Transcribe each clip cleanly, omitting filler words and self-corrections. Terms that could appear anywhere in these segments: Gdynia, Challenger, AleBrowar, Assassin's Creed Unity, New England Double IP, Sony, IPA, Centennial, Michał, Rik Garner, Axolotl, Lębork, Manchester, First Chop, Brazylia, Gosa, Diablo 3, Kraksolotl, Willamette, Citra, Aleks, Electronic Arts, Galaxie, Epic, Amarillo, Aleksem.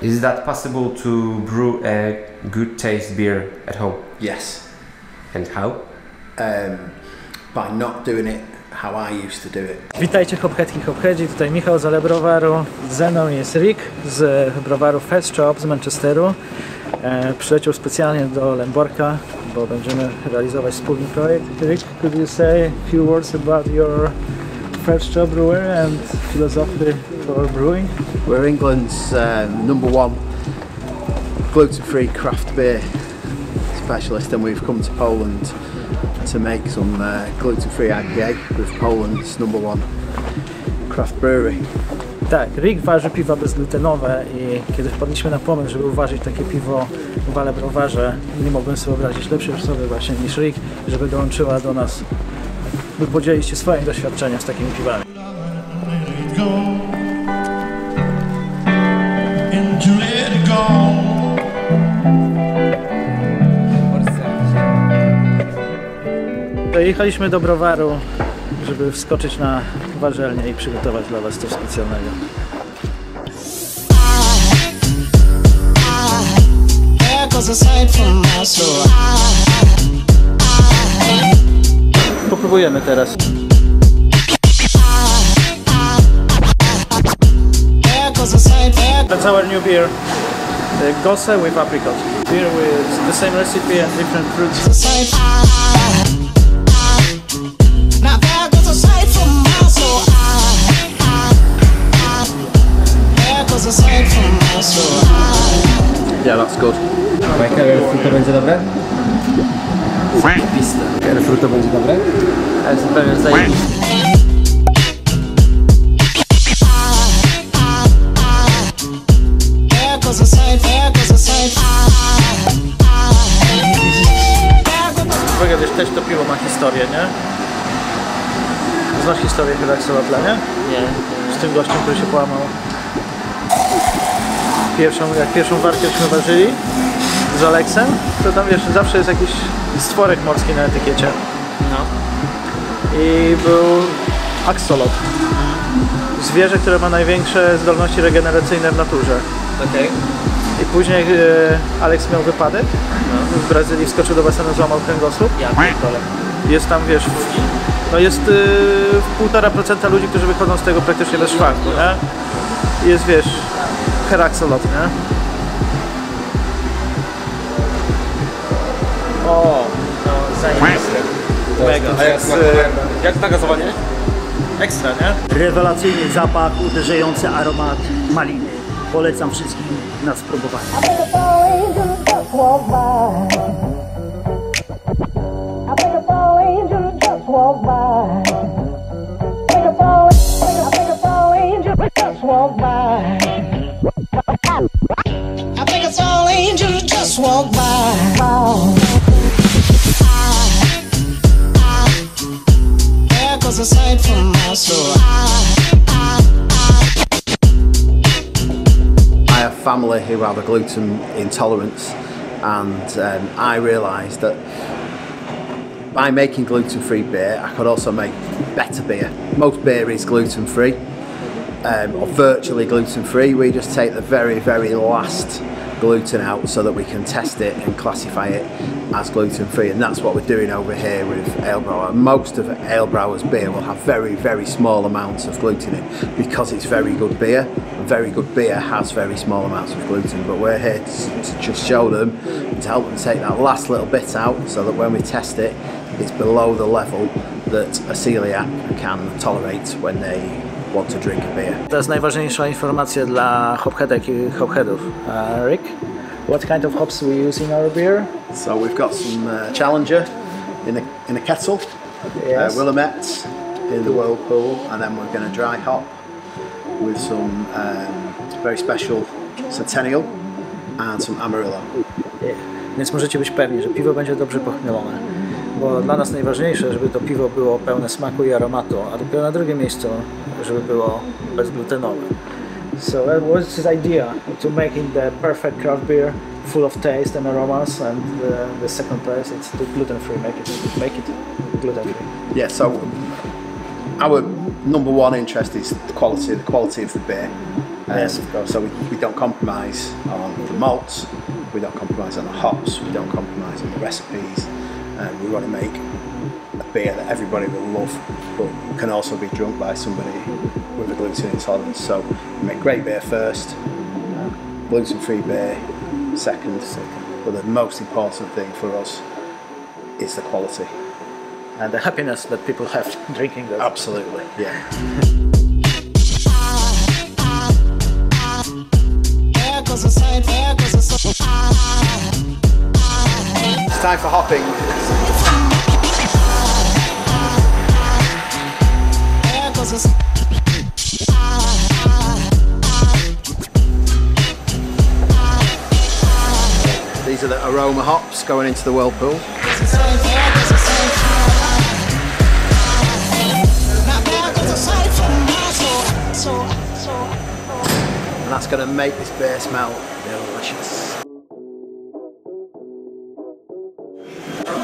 Is that possible to brew a good taste beer at home? Yes. And how? By not doing it how I used to do it. Witajcie hopheadki, hopheadzi, tutaj Michał z AleBrowaru. Ze mną jest Rick z browaru First Chop z Manchesteru. Przyleciał specjalnie do Lęborka, bo będziemy realizować wspólny projekt. Rick, could you say a few words about your First Chop brewery and philosophy for brewing? We're England's #1 gluten-free craft beer specialist, and we've come to Poland to make some gluten-free IPA with Poland's #1 craft brewery. Tak, Rick waży piwa bezglutenowe i kiedy wpadliśmy na pomysł, żeby uważyć takie piwo w AleBrowarze, nie mogłem sobie wyobrazić lepszej osoby właśnie niż Rick, żeby dołączyła do nas, by podzielić się swoim doświadczeniem z takimi piwami. Dojechaliśmy do browaru, żeby wskoczyć na warzelnię i przygotować dla Was coś specjalnego. Popróbujemy teraz. That's our new beer. Gosa with apricot. Beer with the same recipe and different fruits. Yeah, that's good. Fruta będzie dobre? Zajebiste. Fruta będzie dobre? Ale zupełnie zajebiste. Uwaga, wiesz, też to piwo ma historię, nie? Znasz historię Kraksolotla, nie? Nie. Z tym gościem, który się połamał. Jak pierwszą warkęśmy ważyli z Aleksem, to tam wiesz, zawsze jest jakiś stworek morski na etykiecie. No. I był Axolotl. Zwierzę, które ma największe zdolności regeneracyjne w naturze. Okej. I później Aleks miał wypadek. No. W Brazylii wskoczył do basenu, złamał kręgosłup. Ja pierdolę. Jest tam, wiesz, no jest 1,5% ludzi, którzy wychodzą z tego praktycznie bez szwanku, nie? Jest, wiesz, Kraksolotl, nie? O, no zajebiste. Mega. A jak nagazowanie? Ekstra, nie? Rewelacyjny zapach, uderzający aromat maliny. Polecam wszystkim na spróbowanie. I have family who have a gluten intolerance, and I realised that by making gluten-free beer, I could also make better beer. Most beer is gluten-free, or virtually gluten-free. We just take the very, very last gluten out so that we can test it and classify it as gluten-free, and that's what we're doing over here with AleBrowar. Most of AleBrowar's beer will have very, very small amounts of gluten in it because it's very good beer, and very good beer has very small amounts of gluten, but we're here to just show them and to help them take that last little bit out so that when we test it, it's below the level that a celiac can tolerate when they want to drink a beer. To jest najważniejsza informacja dla hopheadek I hopheadów. Rick, what kind of hops we use in our beer? So we've got some Challenger in a kettle, yes. Willamette in the whirlpool, and then we're going to dry hop with some very special Centennial and some Amarillo. Yeah. Więc możecie być pewni, że piwo będzie dobrze pochmielone. Bo dla nas najważniejsze, żeby to piwo było pełne smaku I aromatu, a dopiero na drugim miejscu, żeby było bezglutenowe. So that was his idea to making the perfect craft beer full of taste and aromas, and the second place it's to gluten-free, make it gluten-free. Yeah, so our #1 interest is the quality of the beer. Yes, of course. So we don't compromise on the malts, we don't compromise on the hops, we don't compromise on the recipes, and we want to make a beer that everybody will love, but can also be drunk by somebody with a gluten intolerance. So we make great beer first, gluten-free beer second, but the most important thing for us is the quality. And the happiness that people have drinking that. Absolutely, yeah. It's time for hopping. These are the aroma hops going into the whirlpool. And that's going to make this beer smell delicious.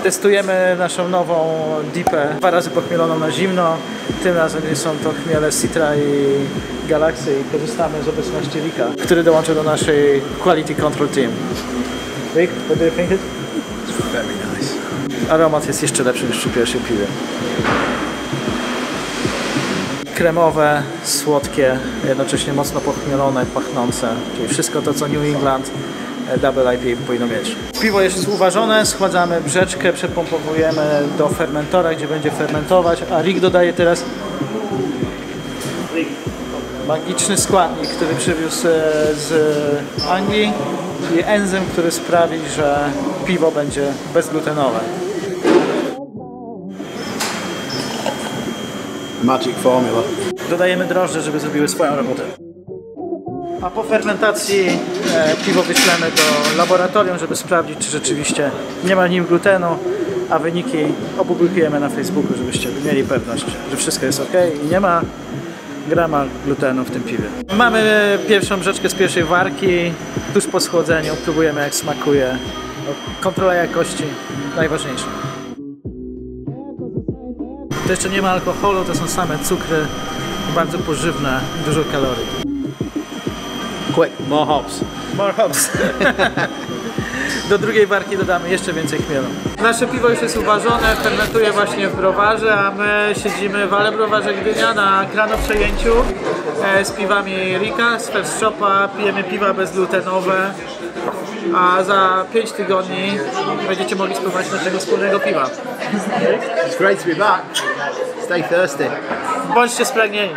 Testujemy naszą nową dipę, 2 razy pochmieloną na zimno. Tym razem są to chmiele Citra i Galaxie i korzystamy z obecności Rika, który dołączył do naszej Quality Control Team. Rick, what do you think? It's very nice. Aromat jest jeszcze lepszy niż przy pierwszej piwie. Kremowe, słodkie, jednocześnie mocno pochmielone, pachnące, czyli wszystko to, co New England Double IP powinno mieć. Piwo jest uważone, schładzamy brzeczkę, przepompowujemy do fermentora, gdzie będzie fermentować, a Rick dodaje teraz magiczny składnik, który przywiózł z Anglii, czyli enzym, który sprawi, że piwo będzie bezglutenowe. Magic formula. Dodajemy drożdże, żeby zrobiły swoją robotę. A po fermentacji piwo wyślemy do laboratorium, żeby sprawdzić, czy rzeczywiście nie ma w nim glutenu, a wyniki opublikujemy na Facebooku, żebyście mieli pewność, że wszystko jest ok i nie ma grama glutenu w tym piwie. Mamy pierwszą brzeczkę z pierwszej warki. Tuż po schłodzeniu próbujemy, jak smakuje. Kontrola jakości najważniejsza. To jeszcze nie ma alkoholu, to są same cukry, bardzo pożywne, dużo kalorii. Quick, more hops. More hops. Do drugiej warki dodamy jeszcze więcej chmielu. Nasze piwo już jest uważone, fermentuje właśnie w browarze, a my siedzimy w AleBrowarze Gdynia na kranoprzejęciu z piwami Rika, z First Chopa, pijemy piwa bezglutenowe, a za 5 tygodni będziecie mogli spróbować naszego wspólnego piwa. It's great to be back. Stay thirsty. Bądźcie spragnieni.